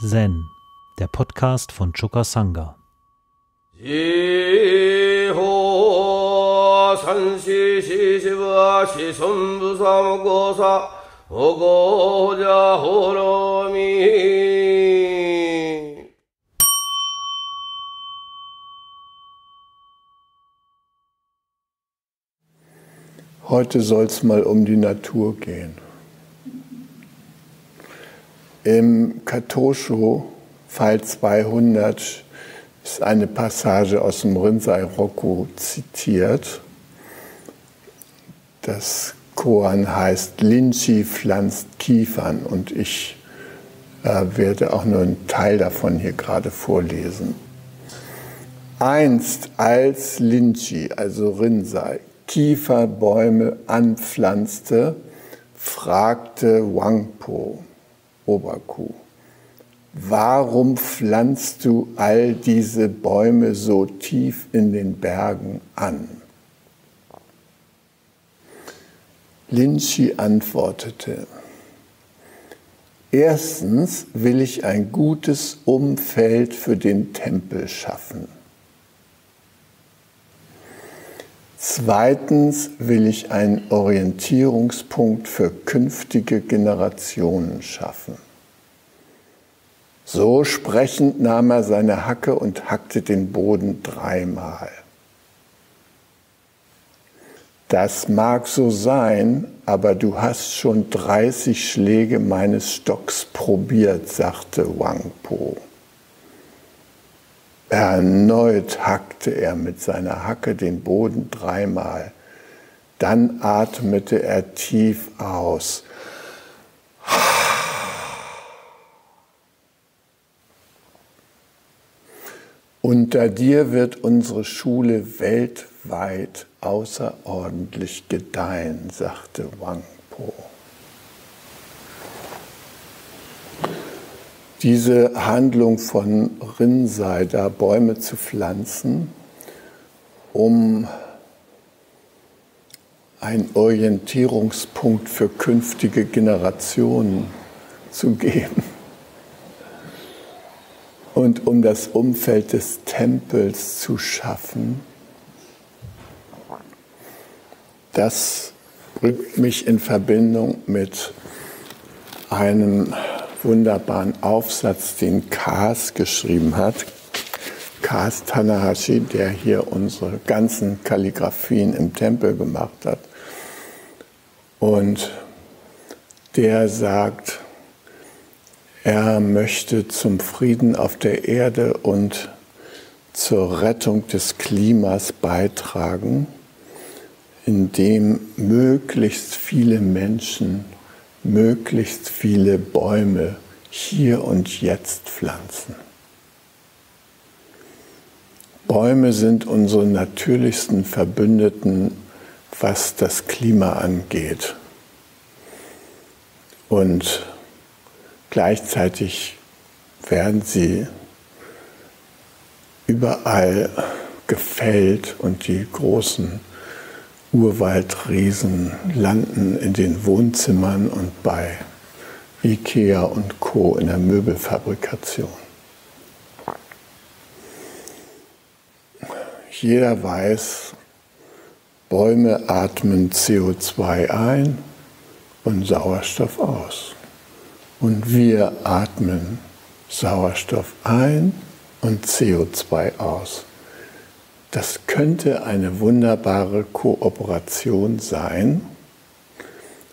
Zen, der Podcast von Choka Sangha. Heute soll es mal um die Natur gehen. Im Kattōshū, Fall 200, ist eine Passage aus dem Rinzai-Roku zitiert. Das Koan heißt, Linji pflanzt Kiefern, und ich werde auch nur einen Teil davon hier gerade vorlesen. Einst als Linji, also Rinzai, Kieferbäume anpflanzte, fragte Wangpo, Obaku, warum pflanzt du all diese Bäume so tief in den Bergen an? Linji antwortete, erstens will ich ein gutes Umfeld für den Tempel schaffen. Zweitens will ich einen Orientierungspunkt für künftige Generationen schaffen. So sprechend nahm er seine Hacke und hackte den Boden dreimal. Das mag so sein, aber du hast schon 30 Schläge meines Stocks probiert, sagte Wangpo. Erneut hackte er mit seiner Hacke den Boden dreimal. Dann atmete er tief aus. Unter dir wird unsere Schule weltweit außerordentlich gedeihen, sagte Wangpo. Diese Handlung von Rinzai, da Bäume zu pflanzen, um einen Orientierungspunkt für künftige Generationen zu geben und um das Umfeld des Tempels zu schaffen, das bringt mich in Verbindung mit einem wunderbaren Aufsatz, den Kaz geschrieben hat, Kaz Tanahashi, der hier unsere ganzen Kalligraphien im Tempel gemacht hat. Und der sagt, er möchte zum Frieden auf der Erde und zur Rettung des Klimas beitragen, indem möglichst viele Menschen möglichst viele Bäume hier und jetzt pflanzen. Bäume sind unsere natürlichsten Verbündeten, was das Klima angeht. Und gleichzeitig werden sie überall gefällt und die großen Urwaldriesen landen in den Wohnzimmern und bei Ikea und Co. in der Möbelfabrikation. Jeder weiß, Bäume atmen CO2 ein und Sauerstoff aus. Und wir atmen Sauerstoff ein und CO2 aus. Das könnte eine wunderbare Kooperation sein,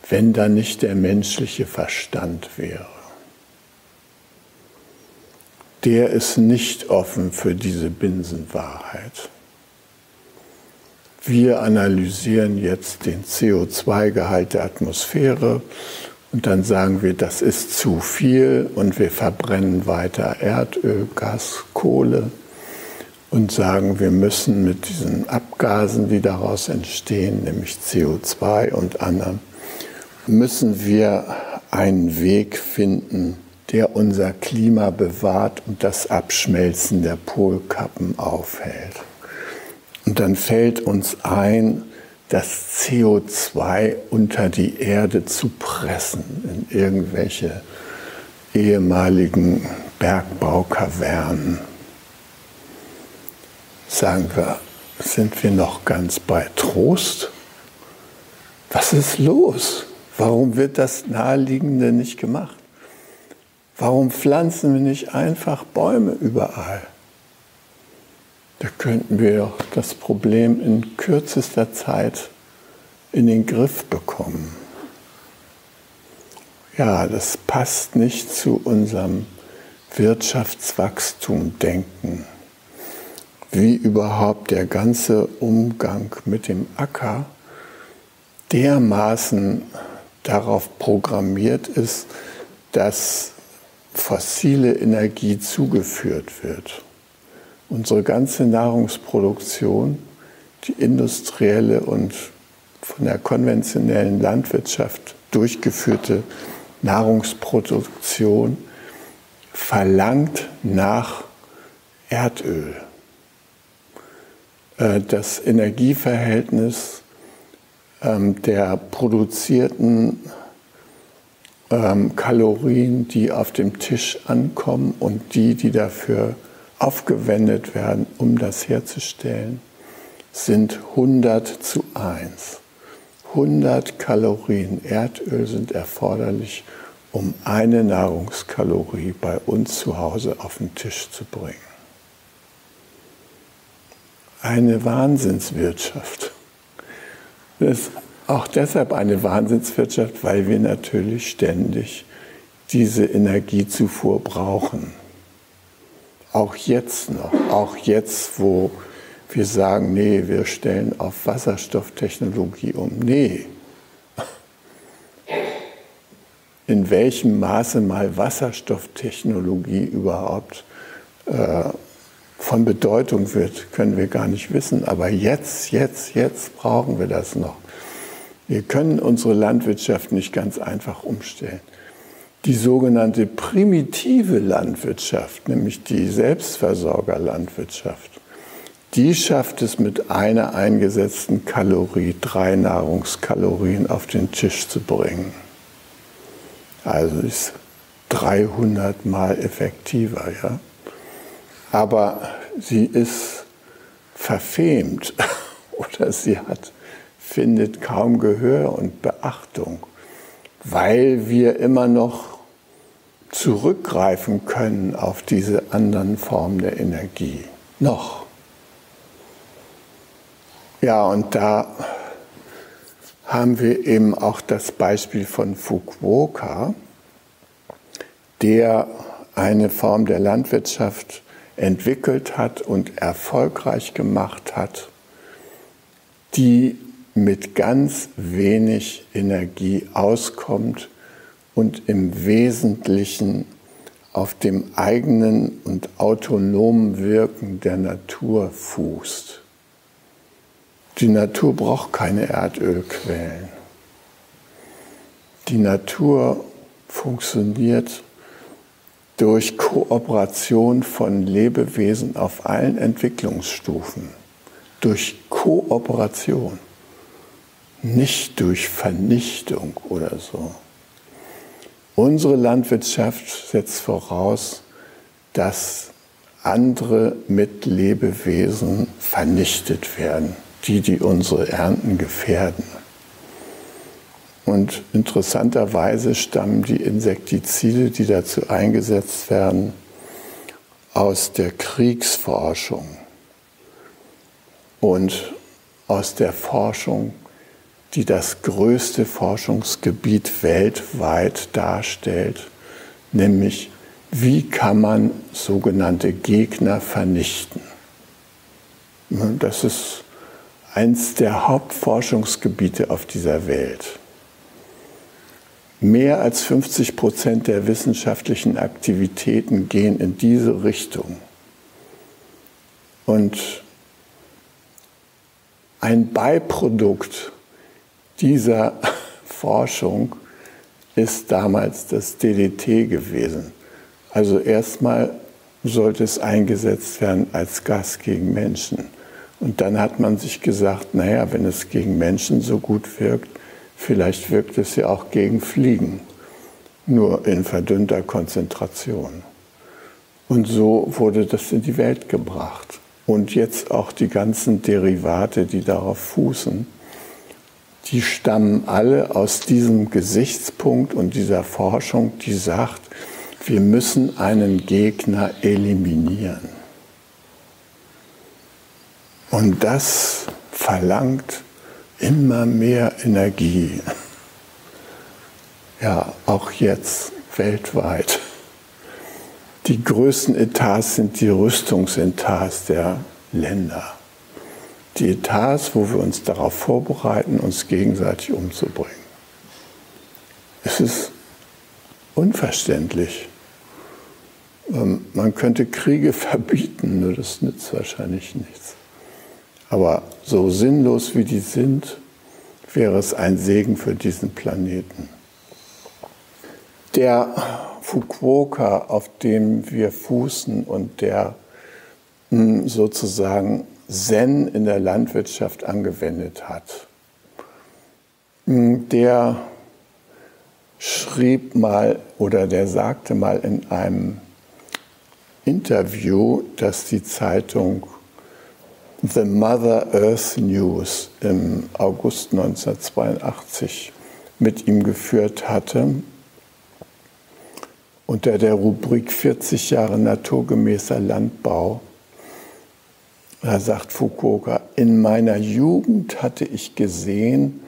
wenn da nicht der menschliche Verstand wäre. Der ist nicht offen für diese Binsenwahrheit. Wir analysieren jetzt den CO2-Gehalt der Atmosphäre und dann sagen wir, das ist zu viel, und wir verbrennen weiter Erdöl, Gas, Kohle. Und sagen, wir müssen mit diesen Abgasen, die daraus entstehen, nämlich CO2 und anderem, müssen wir einen Weg finden, der unser Klima bewahrt und das Abschmelzen der Polkappen aufhält. Und dann fällt uns ein, das CO2 unter die Erde zu pressen in irgendwelche ehemaligen Bergbaukavernen, sagen wir, sind wir noch ganz bei Trost? Was ist los? Warum wird das Naheliegende nicht gemacht? Warum pflanzen wir nicht einfach Bäume überall? Da könnten wir doch das Problem in kürzester Zeit in den Griff bekommen. Ja, das passt nicht zu unserem Wirtschaftswachstum-Denken. Wie überhaupt der ganze Umgang mit dem Acker dermaßen darauf programmiert ist, dass fossile Energie zugeführt wird. Unsere ganze Nahrungsproduktion, die industrielle und von der konventionellen Landwirtschaft durchgeführte Nahrungsproduktion, verlangt nach Erdöl. Das Energieverhältnis der produzierten Kalorien, die auf dem Tisch ankommen und die, die dafür aufgewendet werden, um das herzustellen, sind 100:1. 100 Kalorien Erdöl sind erforderlich, um eine Nahrungskalorie bei uns zu Hause auf den Tisch zu bringen. Eine Wahnsinnswirtschaft. Das ist auch deshalb eine Wahnsinnswirtschaft, weil wir natürlich ständig diese Energiezufuhr brauchen. Auch jetzt noch, auch jetzt, wo wir sagen, nee, wir stellen auf Wasserstofftechnologie um. Nee. In welchem Maße mal Wasserstofftechnologie überhaupt von Bedeutung wird, können wir gar nicht wissen. Aber jetzt brauchen wir das noch. Wir können unsere Landwirtschaft nicht ganz einfach umstellen. Die sogenannte primitive Landwirtschaft, nämlich die Selbstversorgerlandwirtschaft, die schafft es, mit einer eingesetzten Kalorie 3 Nahrungskalorien auf den Tisch zu bringen. Also ist 300 Mal effektiver, ja. Aber sie ist verfemt oder sie findet kaum Gehör und Beachtung, weil wir immer noch zurückgreifen können auf diese anderen Formen der Energie. Noch. Ja, und da haben wir eben auch das Beispiel von Fukuoka, der eine Form der Landwirtschaft entwickelt hat und erfolgreich gemacht hat, die mit ganz wenig Energie auskommt und im Wesentlichen auf dem eigenen und autonomen Wirken der Natur fußt. Die Natur braucht keine Erdölquellen. Die Natur funktioniert durch Kooperation von Lebewesen auf allen Entwicklungsstufen. Durch Kooperation, nicht durch Vernichtung oder so. Unsere Landwirtschaft setzt voraus, dass andere Mitlebewesen vernichtet werden, die unsere Ernten gefährden. Und interessanterweise stammen die Insektizide, die dazu eingesetzt werden, aus der Kriegsforschung und aus der Forschung, die das größte Forschungsgebiet weltweit darstellt, nämlich wie kann man sogenannte Gegner vernichten. Das ist eins der Hauptforschungsgebiete auf dieser Welt. Mehr als 50% der wissenschaftlichen Aktivitäten gehen in diese Richtung. Und ein Beiprodukt dieser Forschung ist damals das DDT gewesen. Also erstmal sollte es eingesetzt werden als Gas gegen Menschen. Und dann hat man sich gesagt, naja, wenn es gegen Menschen so gut wirkt, vielleicht wirkt es ja auch gegen Fliegen, nur in verdünnter Konzentration. Und so wurde das in die Welt gebracht. Und jetzt auch die ganzen Derivate, die darauf fußen, die stammen alle aus diesem Gesichtspunkt und dieser Forschung, die sagt, wir müssen einen Gegner eliminieren. Und das verlangt immer mehr Energie. Ja, auch jetzt weltweit. Die größten Etats sind die Rüstungsetats der Länder. Die Etats, wo wir uns darauf vorbereiten, uns gegenseitig umzubringen. Es ist unverständlich. Man könnte Kriege verbieten, nur das nützt wahrscheinlich nichts. Aber so sinnlos wie die sind, wäre es ein Segen für diesen Planeten. Der Fukuoka, auf dem wir fußen und der sozusagen Zen in der Landwirtschaft angewendet hat, der schrieb mal oder der sagte mal in einem Interview, dass die Zeitung The Mother Earth News im August 1982 mit ihm geführt hatte, unter der Rubrik 40 Jahre naturgemäßer Landbau. Da sagt Fukuoka, in meiner Jugend hatte ich gesehen,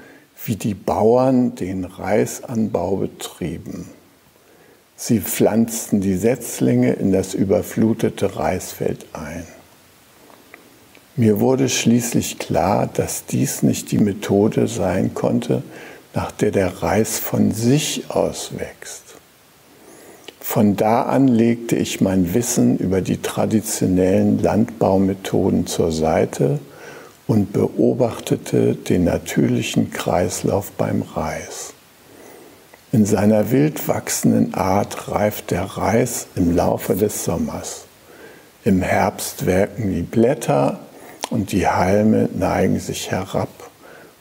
wie die Bauern den Reisanbau betrieben. Sie pflanzten die Setzlinge in das überflutete Reisfeld ein. Mir wurde schließlich klar, dass dies nicht die Methode sein konnte, nach der der Reis von sich aus wächst. Von da an legte ich mein Wissen über die traditionellen Landbaumethoden zur Seite und beobachtete den natürlichen Kreislauf beim Reis. In seiner wild wachsenden Art reift der Reis im Laufe des Sommers. Im Herbst welken die Blätter und die Halme neigen sich herab,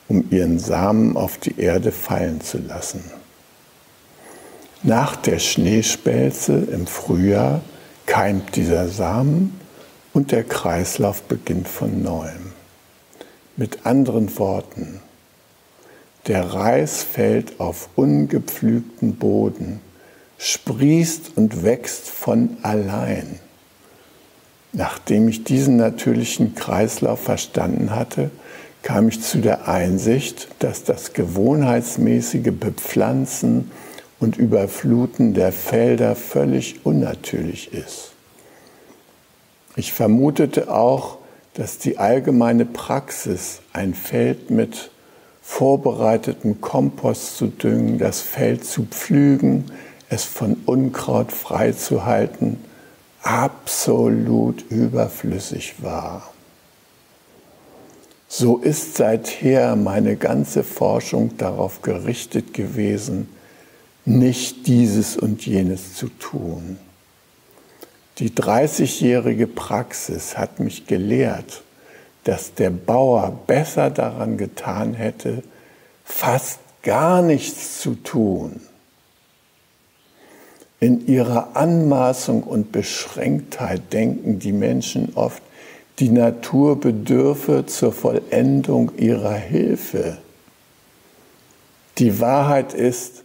um ihren Samen auf die Erde fallen zu lassen. Nach der Schneespelze im Frühjahr keimt dieser Samen und der Kreislauf beginnt von neuem. Mit anderen Worten, der Reis fällt auf ungepflügten Boden, sprießt und wächst von allein. Nachdem ich diesen natürlichen Kreislauf verstanden hatte, kam ich zu der Einsicht, dass das gewohnheitsmäßige Bepflanzen und Überfluten der Felder völlig unnatürlich ist. Ich vermutete auch, dass die allgemeine Praxis, ein Feld mit vorbereitetem Kompost zu düngen, das Feld zu pflügen, es von Unkraut freizuhalten, absolut überflüssig war. So ist seither meine ganze Forschung darauf gerichtet gewesen, nicht dieses und jenes zu tun. Die 30-jährige Praxis hat mich gelehrt, dass der Bauer besser daran getan hätte, fast gar nichts zu tun. In ihrer Anmaßung und Beschränktheit denken die Menschen oft, die Natur bedürfe zur Vollendung ihrer Hilfe. Die Wahrheit ist,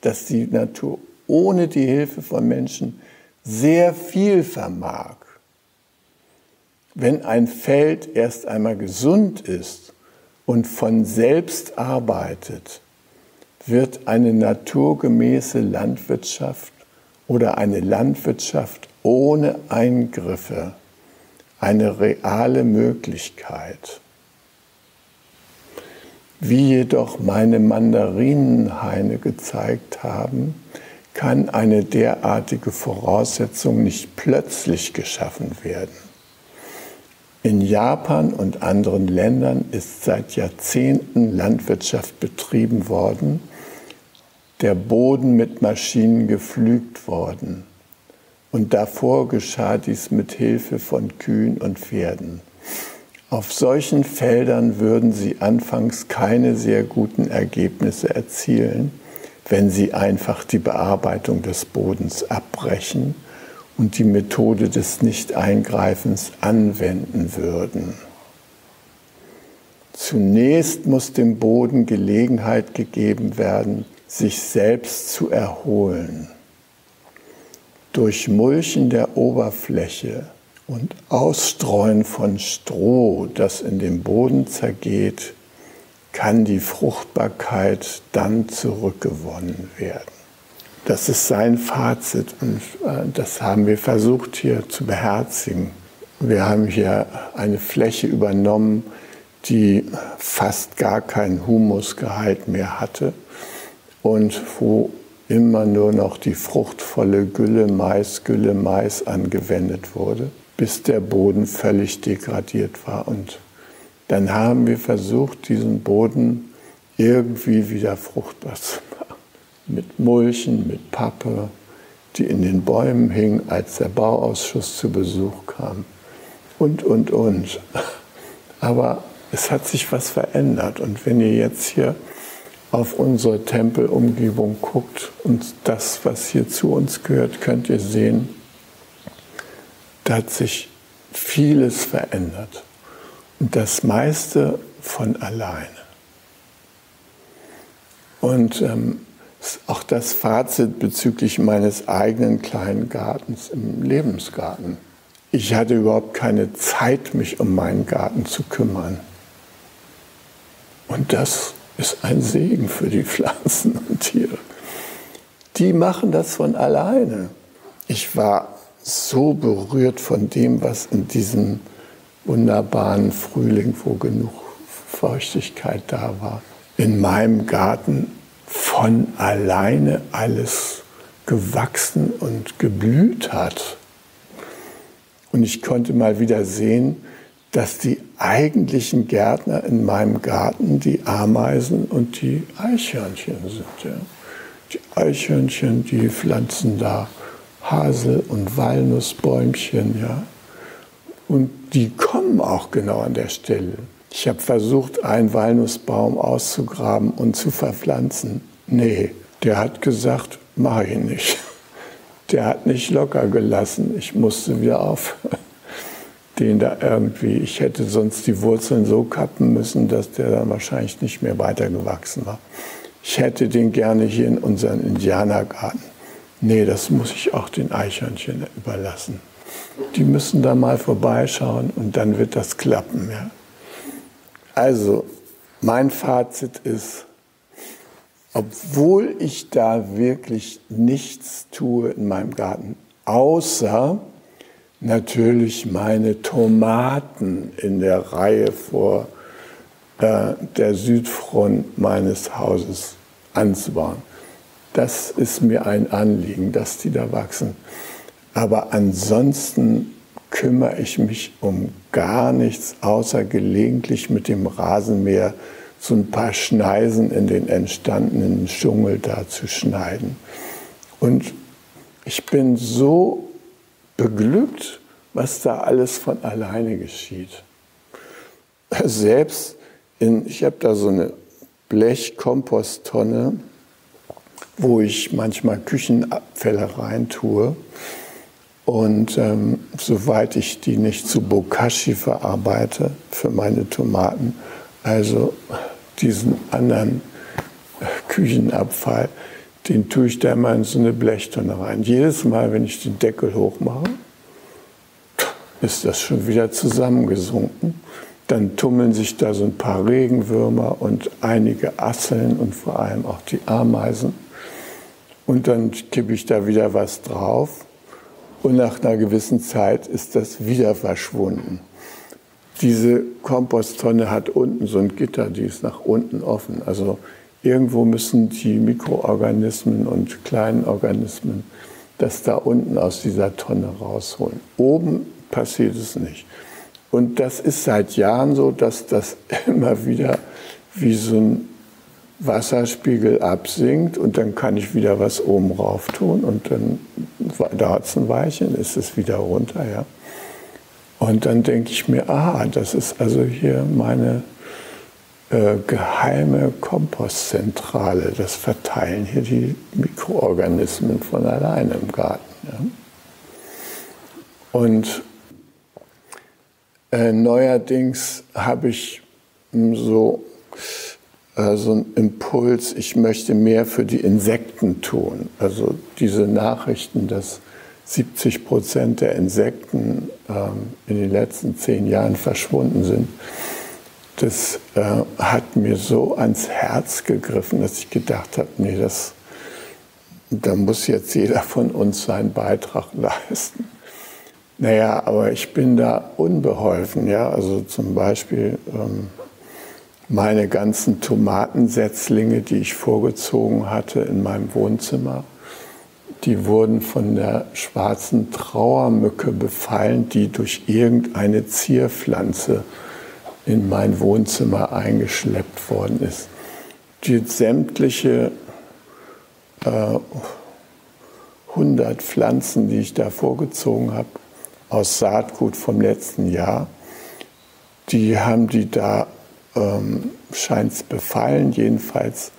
dass die Natur ohne die Hilfe von Menschen sehr viel vermag. Wenn ein Feld erst einmal gesund ist und von selbst arbeitet, wird eine naturgemäße Landwirtschaft oder eine Landwirtschaft ohne Eingriffe eine reale Möglichkeit. Wie jedoch meine Mandarinenhaine gezeigt haben, kann eine derartige Voraussetzung nicht plötzlich geschaffen werden. In Japan und anderen Ländern ist seit Jahrzehnten Landwirtschaft betrieben worden, der Boden mit Maschinen gepflügt worden. Und davor geschah dies mit Hilfe von Kühen und Pferden. Auf solchen Feldern würden sie anfangs keine sehr guten Ergebnisse erzielen, wenn sie einfach die Bearbeitung des Bodens abbrechen und die Methode des Nichteingreifens anwenden würden. Zunächst muss dem Boden Gelegenheit gegeben werden, sich selbst zu erholen. Durch Mulchen der Oberfläche und Ausstreuen von Stroh, das in den Boden zergeht, kann die Fruchtbarkeit dann zurückgewonnen werden. Das ist sein Fazit und das haben wir versucht hier zu beherzigen. Wir haben hier eine Fläche übernommen, die fast gar keinen Humusgehalt mehr hatte und wo immer nur noch die fruchtvolle Gülle, Mais angewendet wurde, bis der Boden völlig degradiert war. Und dann haben wir versucht, diesen Boden irgendwie wieder fruchtbar zu machen. Mit Mulchen, mit Pappe, die in den Bäumen hing, als der Bauausschuss zu Besuch kam. Und. Aber es hat sich was verändert. Und wenn ihr jetzt hier auf unsere Tempelumgebung guckt und das, was hier zu uns gehört, könnt ihr sehen, da hat sich vieles verändert. Und das meiste von alleine. Und auch das Fazit bezüglich meines eigenen kleinen Gartens im Lebensgarten. Ich hatte überhaupt keine Zeit, mich um meinen Garten zu kümmern. Und das ist ein Segen für die Pflanzen und Tiere. Die machen das von alleine. Ich war so berührt von dem, was in diesem wunderbaren Frühling, wo genug Feuchtigkeit da war, in meinem Garten von alleine alles gewachsen und geblüht hat. Und ich konnte mal wieder sehen, dass die eigentlichen Gärtner in meinem Garten die Ameisen und die Eichhörnchen sind. Ja. Die Eichhörnchen, die pflanzen da Hasel- und Walnussbäumchen. Ja. Und die kommen auch genau an der Stelle. Ich habe versucht, einen Walnussbaum auszugraben und zu verpflanzen. Nee, der hat gesagt, mach ich nicht. Der hat nicht locker gelassen. Ich musste wieder aufhören. Den da irgendwie, ich hätte sonst die Wurzeln so kappen müssen, dass der dann wahrscheinlich nicht mehr weitergewachsen war. Ich hätte den gerne hier in unseren Indianergarten. Nee, das muss ich auch den Eichhörnchen überlassen. Die müssen da mal vorbeischauen und dann wird das klappen. Ja. Also, mein Fazit ist, obwohl ich da wirklich nichts tue in meinem Garten, außer natürlich meine Tomaten in der Reihe vor der Südfront meines Hauses anzubauen. Das ist mir ein Anliegen, dass die da wachsen. Aber ansonsten kümmere ich mich um gar nichts, außer gelegentlich mit dem Rasenmäher so ein paar Schneisen in den entstandenen Dschungel da zu schneiden. Und ich bin so beglückt, was da alles von alleine geschieht. Selbst ich habe da so eine Blechkomposttonne, wo ich manchmal Küchenabfälle reintue. Und soweit ich die nicht zu Bokashi verarbeite für meine Tomaten, also diesen anderen Küchenabfall, den tue ich da mal in so eine Blechtonne rein. Jedes Mal, wenn ich den Deckel hochmache, ist das schon wieder zusammengesunken. Dann tummeln sich da so ein paar Regenwürmer und einige Asseln und vor allem auch die Ameisen. Und dann kippe ich da wieder was drauf. Und nach einer gewissen Zeit ist das wieder verschwunden. Diese Komposttonne hat unten so ein Gitter, die ist nach unten offen. Also irgendwo müssen die Mikroorganismen und kleinen Organismen das da unten aus dieser Tonne rausholen. Oben passiert es nicht. Und das ist seit Jahren so, dass das immer wieder wie so ein Wasserspiegel absinkt und dann kann ich wieder was oben rauf tun und dann dauert es ein Weilchen, ist es wieder runter. Ja. Und dann denke ich mir, aha, das ist also hier meine geheime Kompostzentrale. Das verteilen hier die Mikroorganismen von alleine im Garten. Ja. Und neuerdings habe ich so einen Impuls, ich möchte mehr für die Insekten tun. Also diese Nachrichten, dass 70% der Insekten in den letzten 10 Jahren verschwunden sind, das hat mir so ans Herz gegriffen, dass ich gedacht habe, nee, da muss jetzt jeder von uns seinen Beitrag leisten. Naja, aber ich bin da unbeholfen, ja, also zum Beispiel meine ganzen Tomatensetzlinge, die ich vorgezogen hatte in meinem Wohnzimmer, die wurden von der schwarzen Trauermücke befallen, die durch irgendeine Zierpflanze in mein Wohnzimmer eingeschleppt worden ist. Die sämtliche 100 Pflanzen, die ich da vorgezogen habe, aus Saatgut vom letzten Jahr, die haben die da, scheint es befallen, jedenfalls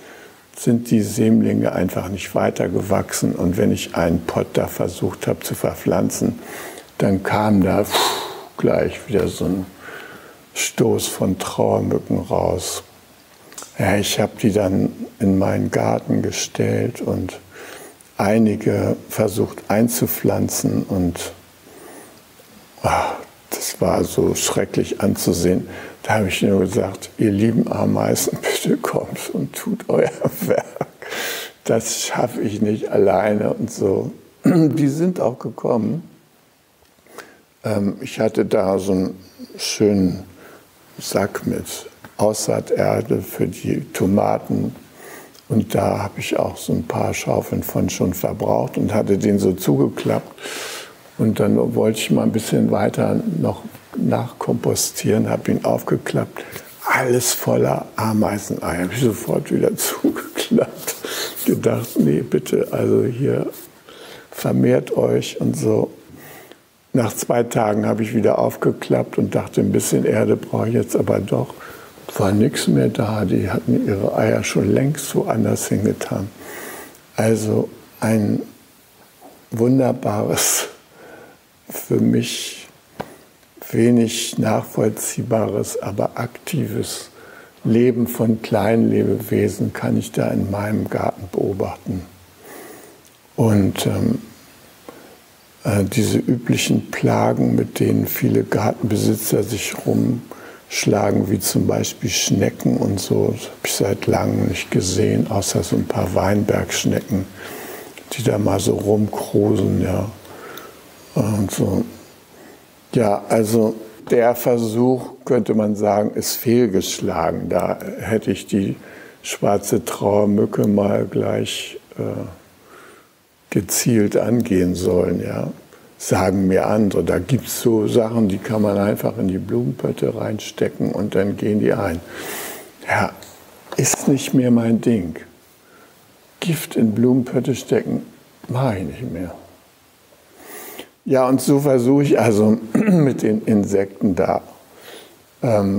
sind die Sämlinge einfach nicht weitergewachsen. Und wenn ich einen Pott da versucht habe zu verpflanzen, dann kam da gleich wieder so ein Stoß von Trauermücken raus. Ja, ich habe die dann in meinen Garten gestellt und einige versucht einzupflanzen. Und das war so schrecklich anzusehen. Da habe ich nur gesagt, ihr lieben Ameisen, bitte kommt und tut euer Werk. Das schaffe ich nicht alleine und so. Die sind auch gekommen. Ich hatte da so einen schönen Sack mit Aussaaterde für die Tomaten. Und da habe ich auch so ein paar Schaufeln von schon verbraucht und hatte den so zugeklappt. Und dann wollte ich mal ein bisschen weiter noch nachkompostieren, habe ihn aufgeklappt. Alles voller Ameiseneier. Habe ich sofort wieder zugeklappt. Gedacht, nee, bitte, also hier vermehrt euch und so. Nach 2 Tagen habe ich wieder aufgeklappt und dachte, ein bisschen Erde brauche ich jetzt aber doch. War nichts mehr da, die hatten ihre Eier schon längst woanders hingetan. Also ein wunderbares, für mich wenig nachvollziehbares, aber aktives Leben von kleinen Lebewesen kann ich da in meinem Garten beobachten. Und diese üblichen Plagen, mit denen viele Gartenbesitzer sich rumschlagen, wie zum Beispiel Schnecken und so, das habe ich seit langem nicht gesehen, außer so ein paar Weinbergschnecken, die da mal so rumkrusen, ja. Und so. Ja, also der Versuch, könnte man sagen, ist fehlgeschlagen. Da hätte ich die schwarze Trauermücke mal gleich gezielt angehen sollen, ja, sagen mir andere. Da gibt es so Sachen, die kann man einfach in die Blumenpötte reinstecken und dann gehen die ein. Ja, ist nicht mehr mein Ding. Gift in Blumenpötte stecken, mache ich nicht mehr. Ja, und so versuche ich also mit den Insekten da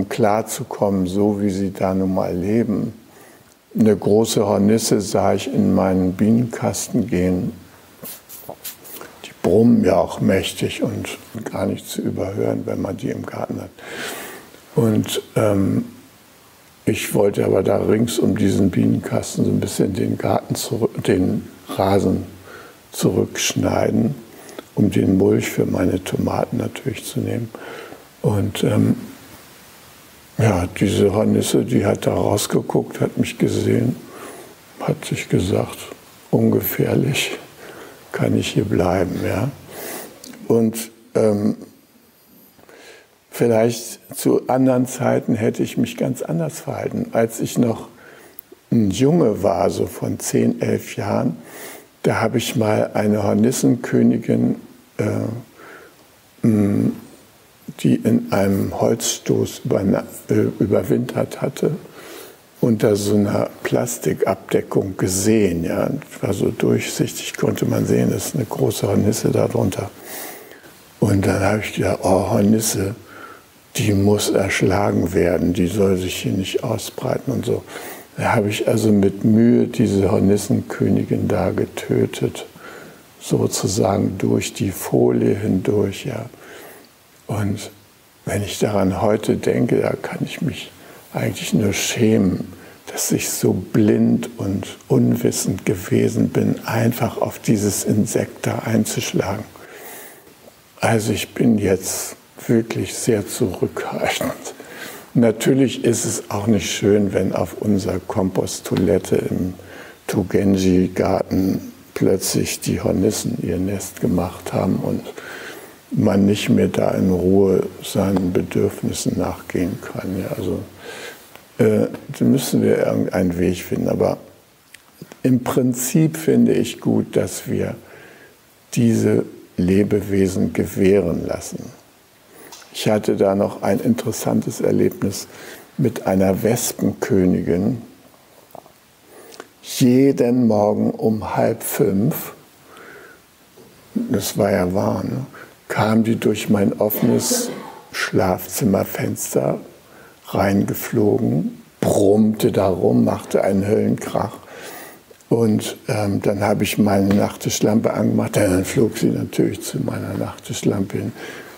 klarzukommen, so wie sie da nun mal leben. Eine große Hornisse sah ich in meinen Bienenkasten gehen. Die brummen ja auch mächtig und gar nicht zu überhören, wenn man die im Garten hat. Und ich wollte aber da rings um diesen Bienenkasten so ein bisschen den Rasen zurückschneiden, um den Mulch für meine Tomaten natürlich zu nehmen. Und ja, diese Hornisse, die hat da rausgeguckt, hat mich gesehen, hat sich gesagt, ungefährlich kann ich hier bleiben. Ja? Und vielleicht zu anderen Zeiten hätte ich mich ganz anders verhalten. Als ich noch ein Junge war, so von 10, 11 Jahren, da habe ich mal eine Hornissenkönigin, die in einem Holzstoß überwintert hatte, unter so einer Plastikabdeckung gesehen. Ja. War so durchsichtig, konnte man sehen, das ist eine große Hornisse darunter. Und dann habe ich gedacht, oh, Hornisse, die muss erschlagen werden, die soll sich hier nicht ausbreiten und so. Da habe ich also mit Mühe diese Hornissenkönigin da getötet, sozusagen durch die Folie hindurch. Ja. Und wenn ich daran heute denke, da kann ich mich eigentlich nur schämen, dass ich so blind und unwissend gewesen bin, einfach auf dieses Insekt da einzuschlagen. Also ich bin jetzt wirklich sehr zurückhaltend. Natürlich ist es auch nicht schön, wenn auf unserer Komposttoilette im Togenji-Garten plötzlich die Hornissen ihr Nest gemacht haben und man nicht mehr da in Ruhe seinen Bedürfnissen nachgehen kann. Ja, also da müssen wir irgendeinen Weg finden. Aber im Prinzip finde ich gut, dass wir diese Lebewesen gewähren lassen. Ich hatte da noch ein interessantes Erlebnis mit einer Wespenkönigin. Jeden Morgen um 4:30, das war ja wahr, ne, kam die durch mein offenes Schlafzimmerfenster reingeflogen, brummte da rum, machte einen Höllenkrach. Und dann habe ich meine Nachttischlampe angemacht. Dann flog sie natürlich zu meiner Nachttischlampe hin,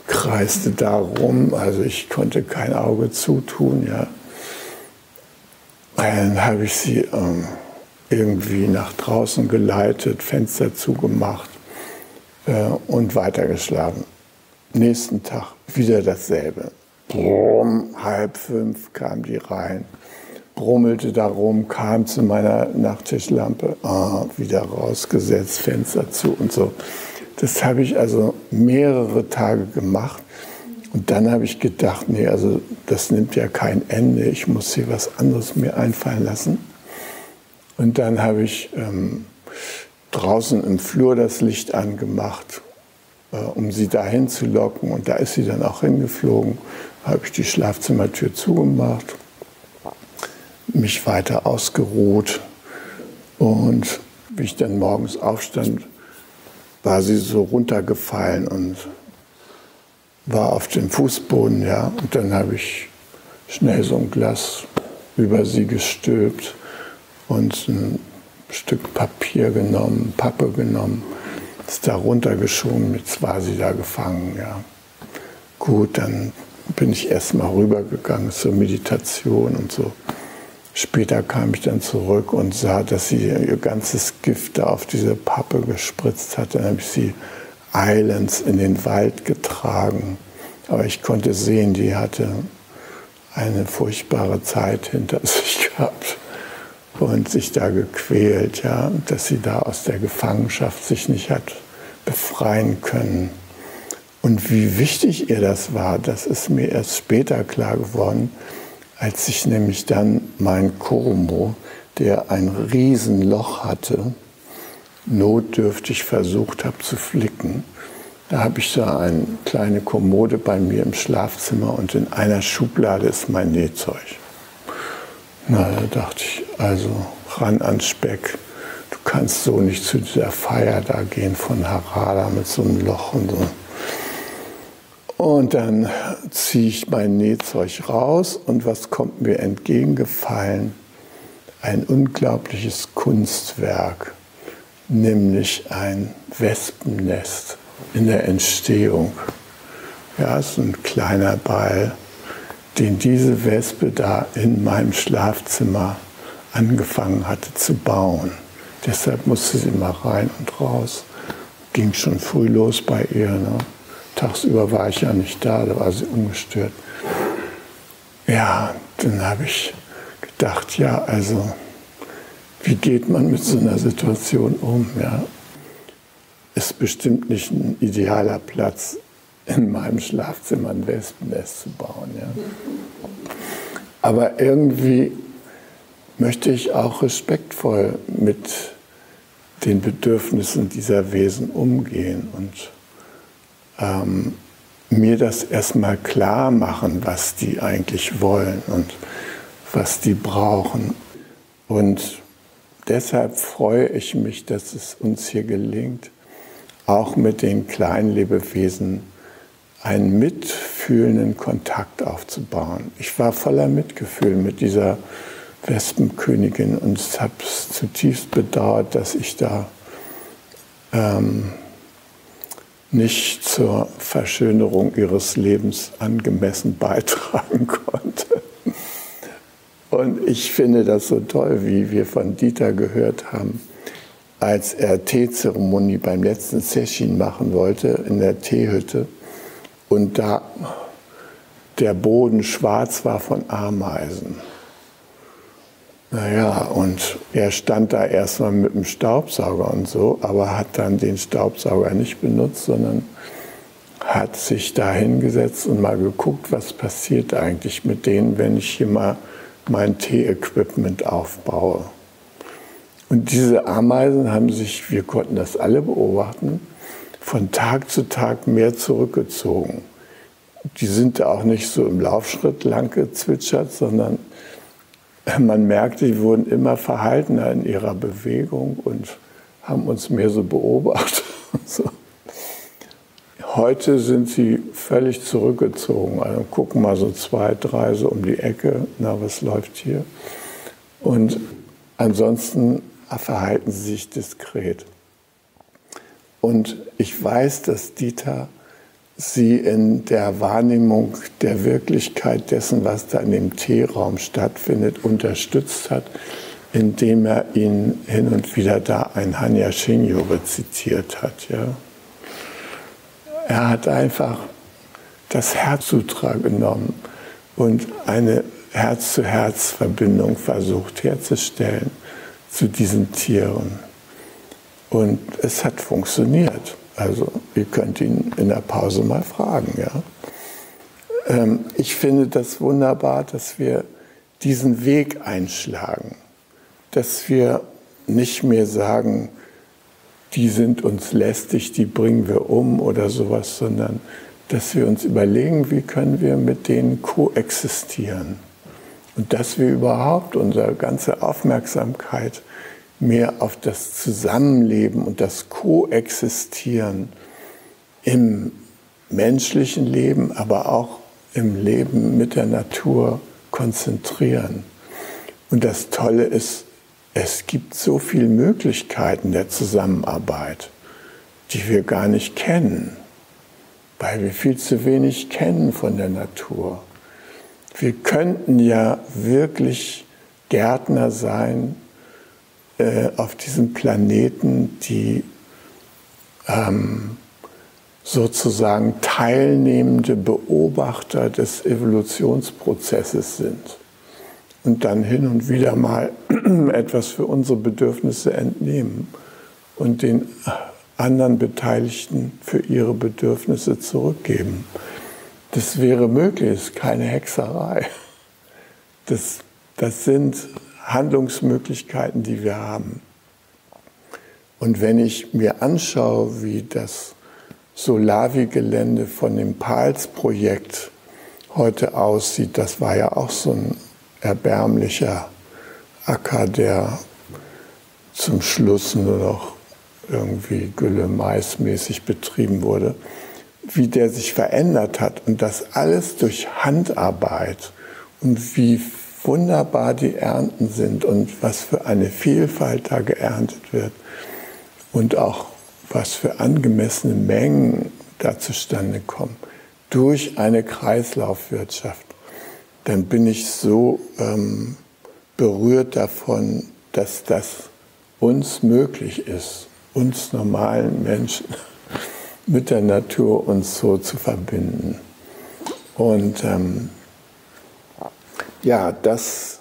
kreiste da rum. Also ich konnte kein Auge zutun. Ja. Dann habe ich sie irgendwie nach draußen geleitet, Fenster zugemacht und weitergeschlafen. Nächsten Tag wieder dasselbe. Brumm, 4:30 kam die rein, brummelte da rum, kam zu meiner Nachttischlampe, wieder rausgesetzt, Fenster zu und so. Das habe ich also mehrere Tage gemacht und dann habe ich gedacht, nee, also das nimmt ja kein Ende, ich muss hier was anderes mir einfallen lassen. Und dann habe ich draußen im Flur das Licht angemacht, um sie dahin zu locken. Und da ist sie dann auch hingeflogen. Da habe ich die Schlafzimmertür zugemacht, mich weiter ausgeruht. Und wie ich dann morgens aufstand, war sie so runtergefallen und war auf dem Fußboden. Ja. Und dann habe ich schnell so ein Glas über sie gestülpt und ein Stück Papier genommen, Pappe genommen, ist da runtergeschoben, jetzt war sie da gefangen. Ja. Gut, dann bin ich erst mal rübergegangen zur Meditation und so. Später kam ich dann zurück und sah, dass sie ihr ganzes Gift da auf diese Pappe gespritzt hat. Dann habe ich sie eilends in den Wald getragen. Aber ich konnte sehen, die hatte eine furchtbare Zeit hinter sich gehabt und sich da gequält, ja, dass sie da aus der Gefangenschaft sich nicht hat befreien können. Und wie wichtig ihr das war, das ist mir erst später klar geworden, als ich nämlich dann mein Komo, der ein Riesenloch hatte, notdürftig versucht habe zu flicken. Da habe ich so eine kleine Kommode bei mir im Schlafzimmer und in einer Schublade ist mein Nähzeug. Na, da dachte ich, also ran ans Speck. Du kannst so nicht zu dieser Feier da gehen von Harada mit so einem Loch und so. Und dann ziehe ich mein Nähzeug raus und was kommt mir entgegengefallen? Ein unglaubliches Kunstwerk, nämlich ein Wespennest in der Entstehung. Ja, so ein kleiner Ball, den diese Wespe da in meinem Schlafzimmer angefangen hatte zu bauen. Deshalb musste sie mal rein und raus. Ging schon früh los bei ihr. Ne? Tagsüber war ich ja nicht da, da war sie ungestört. Ja, dann habe ich gedacht, ja, also, wie geht man mit so einer Situation um? Ja? Ist bestimmt nicht ein idealer Platz, in meinem Schlafzimmer ein Wespennest zu bauen. Ja. Aber irgendwie möchte ich auch respektvoll mit den Bedürfnissen dieser Wesen umgehen und mir das erstmal klar machen, was die eigentlich wollen und was die brauchen. Und deshalb freue ich mich, dass es uns hier gelingt, auch mit den kleinen Lebewesen einen mitfühlenden Kontakt aufzubauen. Ich war voller Mitgefühl mit dieser Wespenkönigin und habe es zutiefst bedauert, dass ich da nicht zur Verschönerung ihres Lebens angemessen beitragen konnte. Und ich finde das so toll, wie wir von Dieter gehört haben, als er Teezeremonie beim letzten Sesshin machen wollte in der Teehütte und da der Boden schwarz war von Ameisen. Naja, und er stand da erstmal mit dem Staubsauger und so, aber hat dann den Staubsauger nicht benutzt, sondern hat sich da hingesetzt und mal geguckt, was passiert eigentlich mit denen, wenn ich hier mal mein Tee-Equipment aufbaue. Und diese Ameisen haben sich, wir konnten das alle beobachten, von Tag zu Tag mehr zurückgezogen. Die sind da auch nicht so im Laufschritt lang gezwitschert, sondern man merkte, die wurden immer verhaltener in ihrer Bewegung und haben uns mehr so beobachtet. So. Heute sind sie völlig zurückgezogen. Also gucken mal so 2, 3 so um die Ecke, na, was läuft hier? Und ansonsten verhalten sie sich diskret. Und ich weiß, dass Dieter sie in der Wahrnehmung der Wirklichkeit dessen, was da in dem Teeraum stattfindet, unterstützt hat, indem er ihn hin und wieder da ein Hannya Shingyo rezitiert hat. Ja. Er hat einfach das Herz-Sutra genommen und eine Herz-zu-Herz-Verbindung versucht herzustellen zu diesen Tieren. Und es hat funktioniert. Also ihr könnt ihn in der Pause mal fragen. Ja? Ich finde das wunderbar, dass wir diesen Weg einschlagen. Dass wir nicht mehr sagen, die sind uns lästig, die bringen wir um oder sowas, sondern dass wir uns überlegen, wie können wir mit denen koexistieren. Und dass wir überhaupt unsere ganze Aufmerksamkeit mehr auf das Zusammenleben und das Koexistieren im menschlichen Leben, aber auch im Leben mit der Natur konzentrieren. Und das Tolle ist, es gibt so viele Möglichkeiten der Zusammenarbeit, die wir gar nicht kennen, weil wir viel zu wenig kennen von der Natur. Wir könnten ja wirklich Gärtner sein, auf diesem Planeten, die sozusagen teilnehmende Beobachter des Evolutionsprozesses sind und dann hin und wieder mal etwas für unsere Bedürfnisse entnehmen und den anderen Beteiligten für ihre Bedürfnisse zurückgeben. Das wäre möglich, das ist keine Hexerei. Das sind Handlungsmöglichkeiten, die wir haben. Und wenn ich mir anschaue, wie das Solavi-Gelände von dem Pals-Projekt heute aussieht, das war ja auch so ein erbärmlicher Acker, der zum Schluss nur noch irgendwie Gülle-Mais-mäßig betrieben wurde, wie der sich verändert hat und das alles durch Handarbeit und wie wunderbar die Ernten sind und was für eine Vielfalt da geerntet wird und auch was für angemessene Mengen da zustande kommen durch eine Kreislaufwirtschaft, dann bin ich so berührt davon, dass das uns möglich ist, uns normalen Menschen mit der Natur uns so zu verbinden. Und ja, das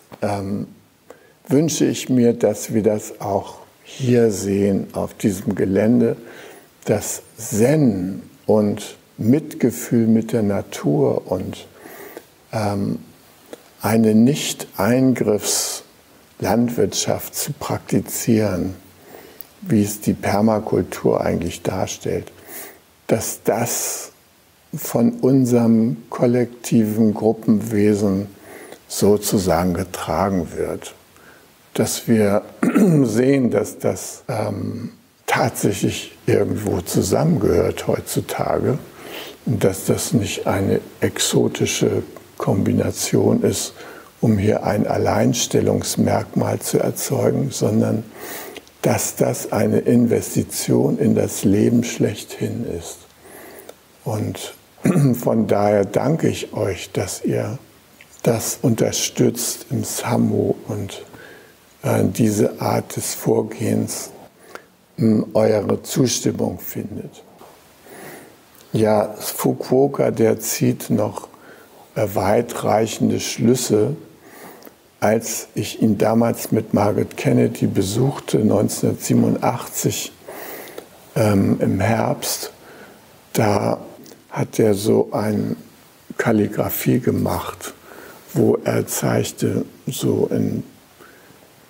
wünsche ich mir, dass wir das auch hier sehen, auf diesem Gelände, dass Zen und Mitgefühl mit der Natur und eine Nicht-Eingriffs-Landwirtschaft zu praktizieren, wie es die Permakultur eigentlich darstellt, dass das von unserem kollektiven Gruppenwesen sozusagen getragen wird, dass wir sehen, dass das tatsächlich irgendwo zusammengehört heutzutage und dass das nicht eine exotische Kombination ist, um hier ein Alleinstellungsmerkmal zu erzeugen, sondern dass das eine Investition in das Leben schlechthin ist. Und von daher danke ich euch, dass ihr das unterstützt im Sammo und diese Art des Vorgehens eure Zustimmung findet. Ja, Fukuoka, der zieht noch weitreichende Schlüsse. Als ich ihn damals mit Margaret Kennedy besuchte, 1987 im Herbst, da hat er so eine Kalligrafie gemacht, wo er zeigte, so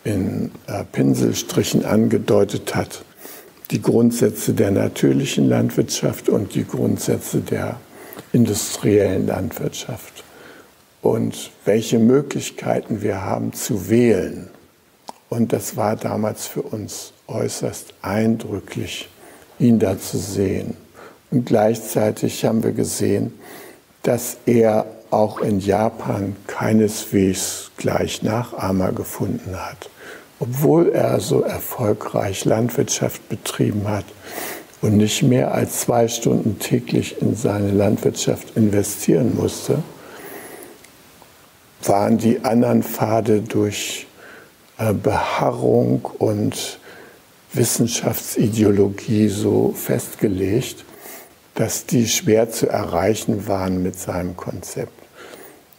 in Pinselstrichen angedeutet hat, die Grundsätze der natürlichen Landwirtschaft und die Grundsätze der industriellen Landwirtschaft und welche Möglichkeiten wir haben zu wählen. Und das war damals für uns äußerst eindrücklich, ihn da zu sehen. Und gleichzeitig haben wir gesehen, dass er auch in Japan keineswegs gleich Nachahmer gefunden hat, obwohl er so erfolgreich Landwirtschaft betrieben hat und nicht mehr als 2 Stunden täglich in seine Landwirtschaft investieren musste, waren die anderen Pfade durch Beharrung und Wissenschaftsideologie so festgelegt, dass die schwer zu erreichen waren mit seinem Konzept.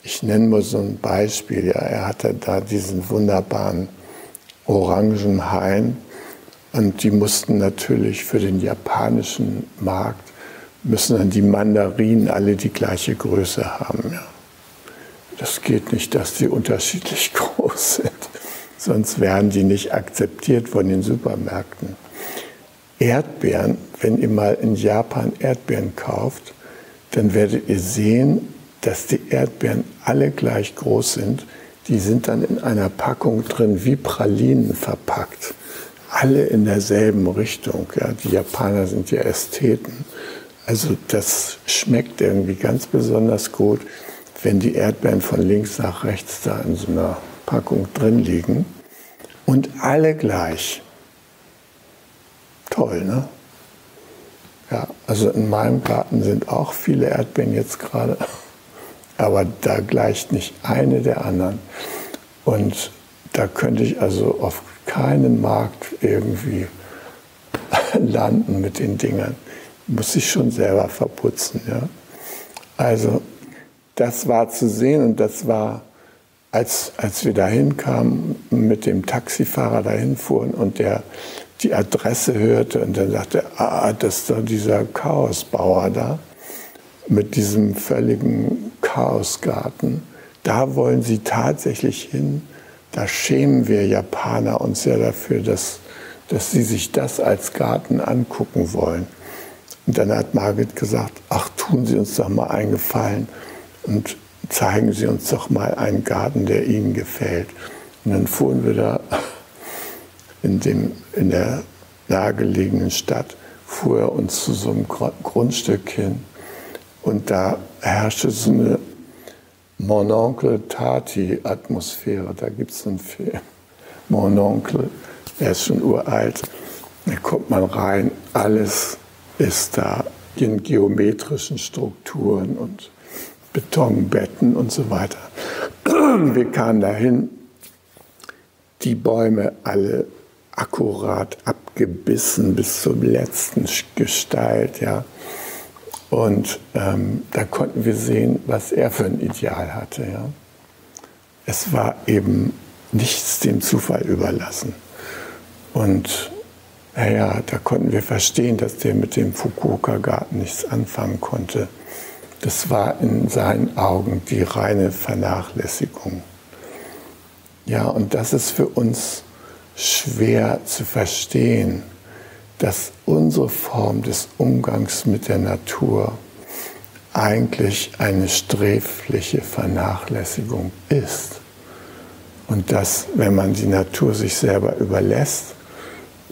Ich nenne mal so ein Beispiel. Ja, er hatte da diesen wunderbaren Orangenhain und die mussten natürlich für den japanischen Markt, müssen dann die Mandarinen alle die gleiche Größe haben. Ja. Das geht nicht, dass die unterschiedlich groß sind, sonst werden die nicht akzeptiert von den Supermärkten. Erdbeeren, wenn ihr mal in Japan Erdbeeren kauft, dann werdet ihr sehen, dass die Erdbeeren alle gleich groß sind. Die sind dann in einer Packung drin, wie Pralinen verpackt. Alle in derselben Richtung. Ja, die Japaner sind ja Ästheten. Also das schmeckt irgendwie ganz besonders gut, wenn die Erdbeeren von links nach rechts da in so einer Packung drin liegen. Und alle gleich. Toll, ne? Ja, also in meinem Garten sind auch viele Erdbeeren jetzt gerade. Aber da gleicht nicht eine der anderen. Und da könnte ich also auf keinem Markt irgendwie landen mit den Dingern. Muss ich schon selber verputzen. Ja? Also das war zu sehen und das war, als wir dahin kamen, mit dem Taxifahrer dahin fuhren und der die Adresse hörte und dann sagte, ah, das ist doch dieser Chaosbauer da mit diesem völligen Chaosgarten. Da wollen sie tatsächlich hin. Da schämen wir Japaner uns ja dafür, dass sie sich das als Garten angucken wollen. Und dann hat Margit gesagt, ach, tun Sie uns doch mal einen Gefallen und zeigen Sie uns doch mal einen Garten, der Ihnen gefällt. Und dann fuhren wir da in der nahegelegenen Stadt, fuhr er uns zu so einem Grundstück hin. Und da herrschte so eine Mon Onkel Tati-Atmosphäre. Da gibt es einen Film, Mon Onkel, der ist schon uralt. Da kommt man rein, alles ist da in geometrischen Strukturen und Betonbetten und so weiter. Wir kamen dahin, die Bäume alle akkurat abgebissen bis zur letzten Gestalt, ja. Und da konnten wir sehen, was er für ein Ideal hatte. Ja. Es war eben nichts dem Zufall überlassen. Und naja, da konnten wir verstehen, dass der mit dem Fukuoka-Garten nichts anfangen konnte. Das war in seinen Augen die reine Vernachlässigung. Ja, und das ist für uns schwer zu verstehen, dass unsere Form des Umgangs mit der Natur eigentlich eine sträfliche Vernachlässigung ist. Und dass, wenn man die Natur sich selber überlässt,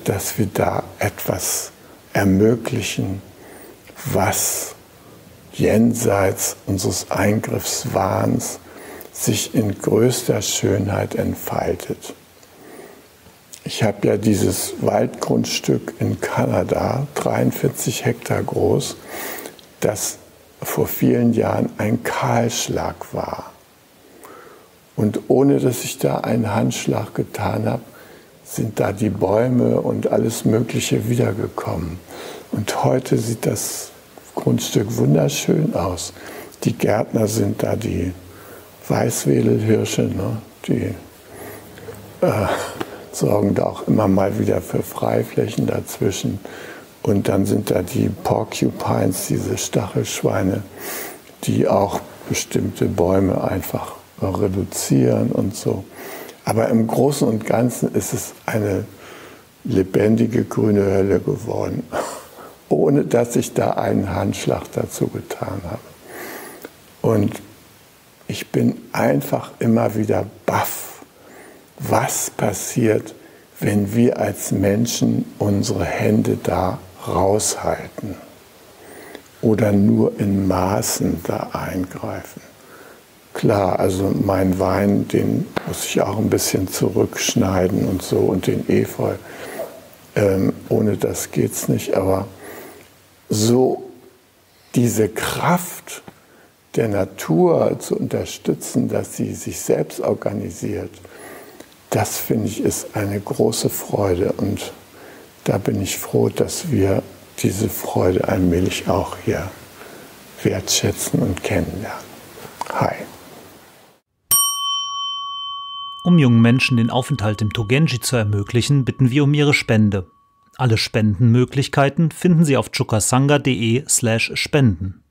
dass wir da etwas ermöglichen, was jenseits unseres Eingriffswahns sich in größter Schönheit entfaltet. Ich habe ja dieses Waldgrundstück in Kanada, 43 Hektar groß, das vor vielen Jahren ein Kahlschlag war. Und ohne dass ich da einen Handschlag getan habe, sind da die Bäume und alles Mögliche wiedergekommen. Und heute sieht das Grundstück wunderschön aus. Die Gärtner sind da, die Weißwedelhirsche, ne? Die sorgen da auch immer mal wieder für Freiflächen dazwischen. Und dann sind da die Porcupines, diese Stachelschweine, die auch bestimmte Bäume einfach reduzieren und so. Aber im Großen und Ganzen ist es eine lebendige grüne Hölle geworden, ohne dass ich da einen Handschlag dazu getan habe. Und ich bin einfach immer wieder baff, was passiert, wenn wir als Menschen unsere Hände da raushalten oder nur in Maßen da eingreifen. Klar, also mein Wein, den muss ich auch ein bisschen zurückschneiden und so und den Efeu. Ohne das geht's nicht, aber so diese Kraft der Natur zu unterstützen, dass sie sich selbst organisiert, das finde ich ist eine große Freude. Und da bin ich froh, dass wir diese Freude allmählich auch hier wertschätzen und kennenlernen. Hi. Um jungen Menschen den Aufenthalt im Togenji zu ermöglichen, bitten wir um ihre Spende. Alle Spendenmöglichkeiten finden Sie auf chokasanga.de/spenden.